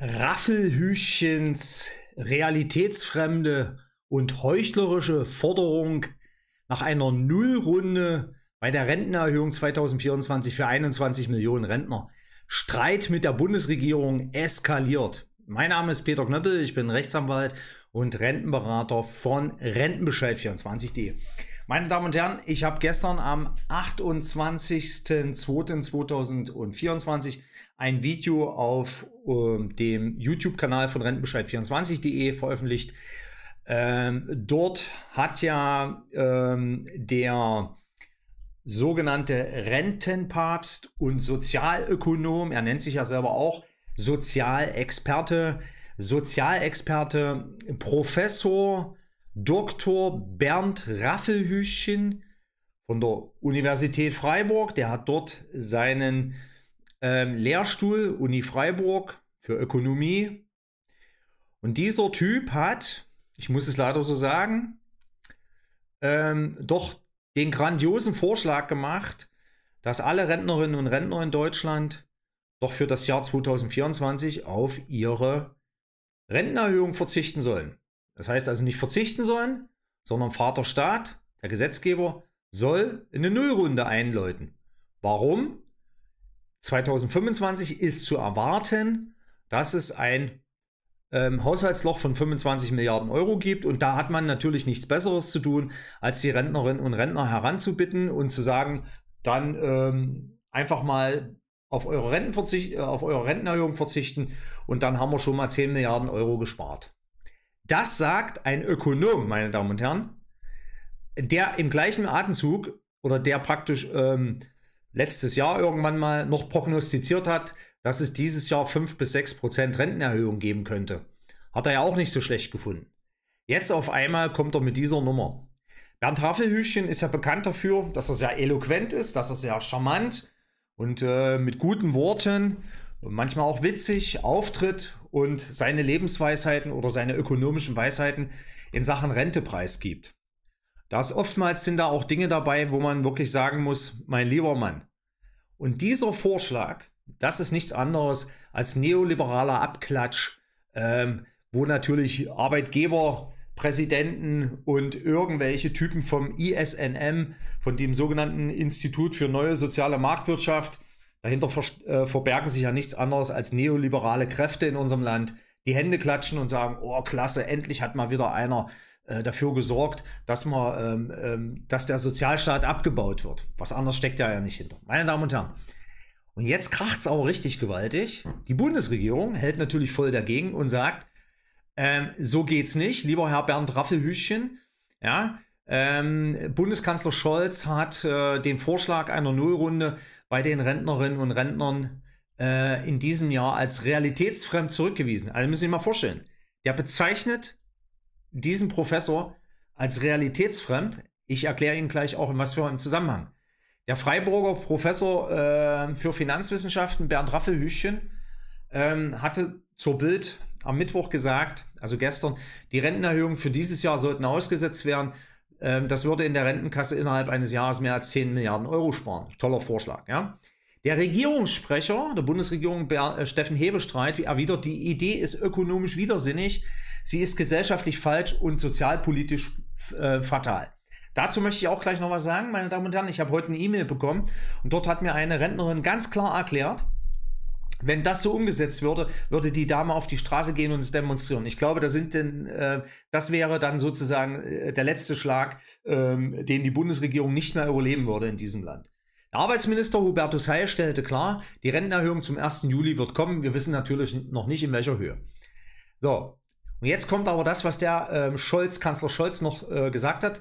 Raffelhüschens realitätsfremde und heuchlerische Forderung nach einer Nullrunde bei der Rentenerhöhung 2024 für 21 Millionen Rentner. Streit mit der Bundesregierung eskaliert. Mein Name ist Peter Knöppel, ich bin Rechtsanwalt und Rentenberater von Rentenbescheid24.de. Meine Damen und Herren, ich habe gestern am 28.02.2024 ein Video auf dem YouTube-Kanal von Rentenbescheid24.de veröffentlicht. Dort hat ja der sogenannte Rentenpapst und Sozialökonom, er nennt sich ja selber auch Sozialexperte, Professor Dr. Bernd Raffelhüschen von der Universität Freiburg, der hat dort seinen Lehrstuhl Uni Freiburg für Ökonomie, und dieser Typ hat, ich muss es leider so sagen, doch den grandiosen Vorschlag gemacht, dass alle Rentnerinnen und Rentner in Deutschland doch für das Jahr 2024 auf ihre Rentenerhöhung verzichten sollen. Das heißt also nicht verzichten sollen, sondern Vater Staat, der Gesetzgeber, soll eine Nullrunde einläuten. Warum? 2025 ist zu erwarten, dass es ein Haushaltsloch von 25 Milliarden Euro gibt, und da hat man natürlich nichts Besseres zu tun, als die Rentnerinnen und Rentner heranzubitten und zu sagen, dann einfach mal auf eure Rentenerhöhung verzichten, und dann haben wir schon mal 10 Milliarden Euro gespart. Das sagt ein Ökonom, meine Damen und Herren, der im gleichen Atemzug, oder der praktisch letztes Jahr irgendwann mal noch prognostiziert hat, dass es dieses Jahr 5 bis 6% Rentenerhöhung geben könnte. Hat er ja auch nicht so schlecht gefunden. Jetzt auf einmal kommt er mit dieser Nummer. Bernd Raffelhüschen ist ja bekannt dafür, dass er sehr eloquent ist, dass er sehr charmant und mit guten Worten, manchmal auch witzig, auftritt und seine Lebensweisheiten oder seine ökonomischen Weisheiten in Sachen Rente preisgibt. Da ist oftmals sind da auch Dinge dabei, wo man wirklich sagen muss, mein lieber Mann. Und dieser Vorschlag, das ist nichts anderes als neoliberaler Abklatsch, wo natürlich Arbeitgeberpräsidenten und irgendwelche Typen vom ISNM, von dem sogenannten Institut für neue soziale Marktwirtschaft, dahinter verbergen sich ja nichts anderes als neoliberale Kräfte in unserem Land, die Hände klatschen und sagen, oh klasse, endlich hat mal wieder einer dafür gesorgt, dass der Sozialstaat abgebaut wird. Was anderes steckt ja nicht hinter. Meine Damen und Herren, und jetzt kracht es aber richtig gewaltig. Die Bundesregierung hält natürlich voll dagegen und sagt, so geht's nicht, lieber Herr Bernd Raffelhüschen. Ja, Bundeskanzler Scholz hat den Vorschlag einer Nullrunde bei den Rentnerinnen und Rentnern in diesem Jahr als realitätsfremd zurückgewiesen. Also müssen Sie sich mal vorstellen, der bezeichnet diesen Professor als realitätsfremd. Ich erkläre Ihnen gleich auch, in was für einem Zusammenhang. Der Freiburger Professor für Finanzwissenschaften, Bernd Raffelhüschen, hatte zur Bild am Mittwoch gesagt, also gestern, die Rentenerhöhungen für dieses Jahr sollten ausgesetzt werden. Das würde in der Rentenkasse innerhalb eines Jahres mehr als 10 Milliarden Euro sparen. Toller Vorschlag, ja. Der Regierungssprecher der Bundesregierung, Steffen Hebestreit, erwidert, die Idee ist ökonomisch widersinnig, sie ist gesellschaftlich falsch und sozialpolitisch fatal. Dazu möchte ich auch gleich noch was sagen, meine Damen und Herren. Ich habe heute eine E-Mail bekommen, und dort hat mir eine Rentnerin ganz klar erklärt, wenn das so umgesetzt würde, würde die Dame auf die Straße gehen und es demonstrieren. Ich glaube, das wäre dann sozusagen der letzte Schlag, den die Bundesregierung nicht mehr überleben würde in diesem Land. Der Arbeitsminister Hubertus Heil stellte klar, die Rentenerhöhung zum 1. Juli wird kommen. Wir wissen natürlich noch nicht, in welcher Höhe. So, und jetzt kommt aber das, was der Kanzler Scholz noch gesagt hat.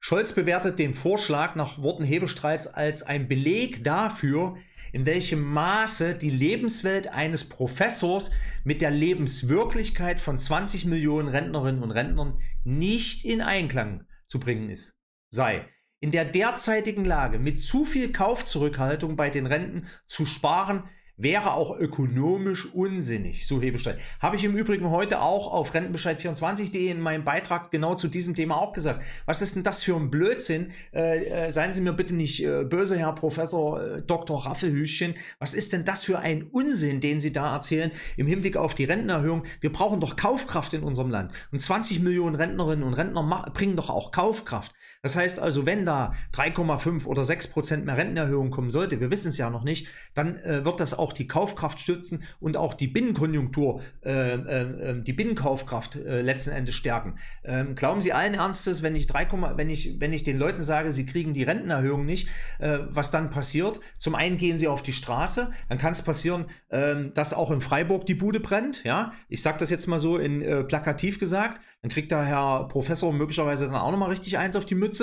Scholz bewertet den Vorschlag nach Worten Hebestreits als ein Beleg dafür, in welchem Maße die Lebenswelt eines Professors mit der Lebenswirklichkeit von 20 Millionen Rentnerinnen und Rentnern nicht in Einklang zu bringen ist. Sei in der derzeitigen Lage mit zu viel Kaufzurückhaltung bei den Renten zu sparen, Wäre auch ökonomisch unsinnig, so Hebestreit. Habe ich im Übrigen heute auch auf Rentenbescheid24.de in meinem Beitrag genau zu diesem Thema auch gesagt. Was ist denn das für ein Blödsinn? Seien Sie mir bitte nicht böse, Herr Professor Dr. Raffelhüschen. Was ist denn das für ein Unsinn, den Sie da erzählen im Hinblick auf die Rentenerhöhung? Wir brauchen doch Kaufkraft in unserem Land. Und 20 Millionen Rentnerinnen und Rentner bringen doch auch Kaufkraft. Das heißt also, wenn da 3,5 oder 6% mehr Rentenerhöhung kommen sollte, wir wissen es ja noch nicht, dann wird das auch die Kaufkraft stützen und auch die Binnenkonjunktur, die Binnenkaufkraft letzten Endes stärken. Glauben Sie allen Ernstes, wenn ich den Leuten sage, sie kriegen die Rentenerhöhung nicht, was dann passiert? Zum einen gehen sie auf die Straße, dann kann es passieren, dass auch in Freiburg die Bude brennt. Ja? Ich sage das jetzt mal so in plakativ gesagt, dann kriegt der Herr Professor möglicherweise dann auch nochmal richtig eins auf die Mütze.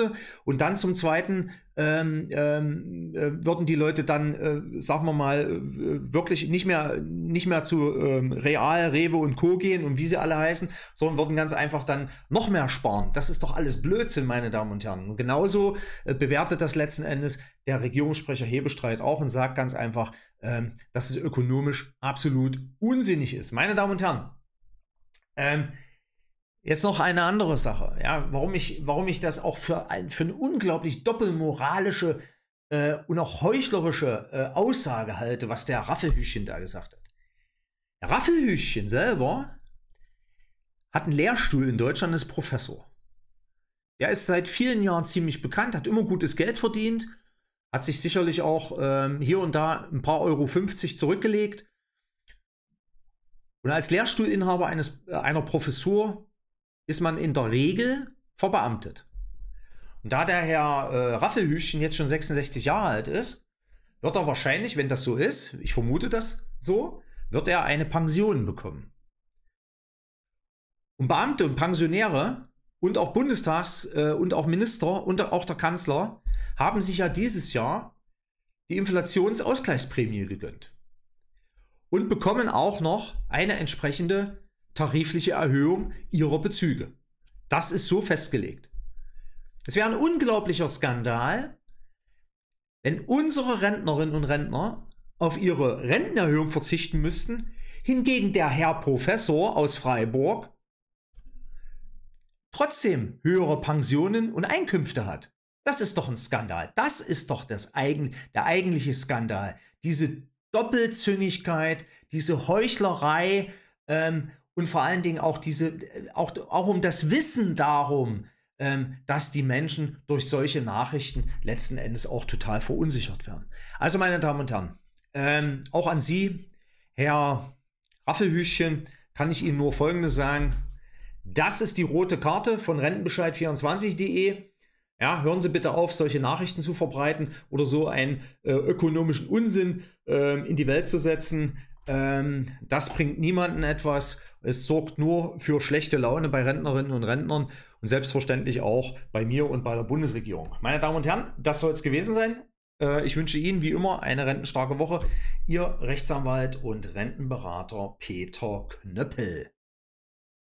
Und dann zum Zweiten würden die Leute dann, sagen wir mal, wirklich nicht mehr zu Real, Rewe und Co. gehen und wie sie alle heißen, sondern würden ganz einfach dann noch mehr sparen. Das ist doch alles Blödsinn, meine Damen und Herren. Und genauso bewertet das letzten Endes der Regierungssprecher Hebestreit auch und sagt ganz einfach, dass es ökonomisch absolut unsinnig ist. Meine Damen und Herren, jetzt noch eine andere Sache, ja, warum ich das auch für eine unglaublich doppelmoralische und auch heuchlerische Aussage halte, was der Raffelhüschen da gesagt hat. Der Raffelhüschen selber hat einen Lehrstuhl in Deutschland, ist Professor. Der ist seit vielen Jahren ziemlich bekannt, hat immer gutes Geld verdient, hat sich sicherlich auch hier und da ein paar €50 zurückgelegt. Und als Lehrstuhlinhaber einer Professur ist man in der Regel verbeamtet. Und da der Herr Raffelhüschen jetzt schon 66 Jahre alt ist, wird er wahrscheinlich, wenn das so ist, ich vermute das so, wird er eine Pension bekommen. Und Beamte und Pensionäre und auch Bundestags- und auch Minister und auch der Kanzler haben sich ja dieses Jahr die Inflationsausgleichsprämie gegönnt und bekommen auch noch eine entsprechende tarifliche Erhöhung ihrer Bezüge. Das ist so festgelegt. Es wäre ein unglaublicher Skandal, wenn unsere Rentnerinnen und Rentner auf ihre Rentenerhöhung verzichten müssten, hingegen der Herr Professor aus Freiburg trotzdem höhere Pensionen und Einkünfte hat. Das ist doch ein Skandal. Das ist doch der eigentliche Skandal. Diese Doppelzüngigkeit, diese Heuchlerei, und vor allen Dingen auch auch um das Wissen darum, dass die Menschen durch solche Nachrichten letzten Endes auch total verunsichert werden. Also meine Damen und Herren, auch an Sie, Herr Raffelhüschen, kann ich Ihnen nur Folgendes sagen. Das ist die rote Karte von Rentenbescheid24.de. Ja, hören Sie bitte auf, solche Nachrichten zu verbreiten oder so einen ökonomischen Unsinn in die Welt zu setzen. Das bringt niemanden etwas. Es sorgt nur für schlechte Laune bei Rentnerinnen und Rentnern und selbstverständlich auch bei mir und bei der Bundesregierung. Meine Damen und Herren, das soll es gewesen sein. Ich wünsche Ihnen wie immer eine rentenstarke Woche. Ihr Rechtsanwalt und Rentenberater Peter Knöppel.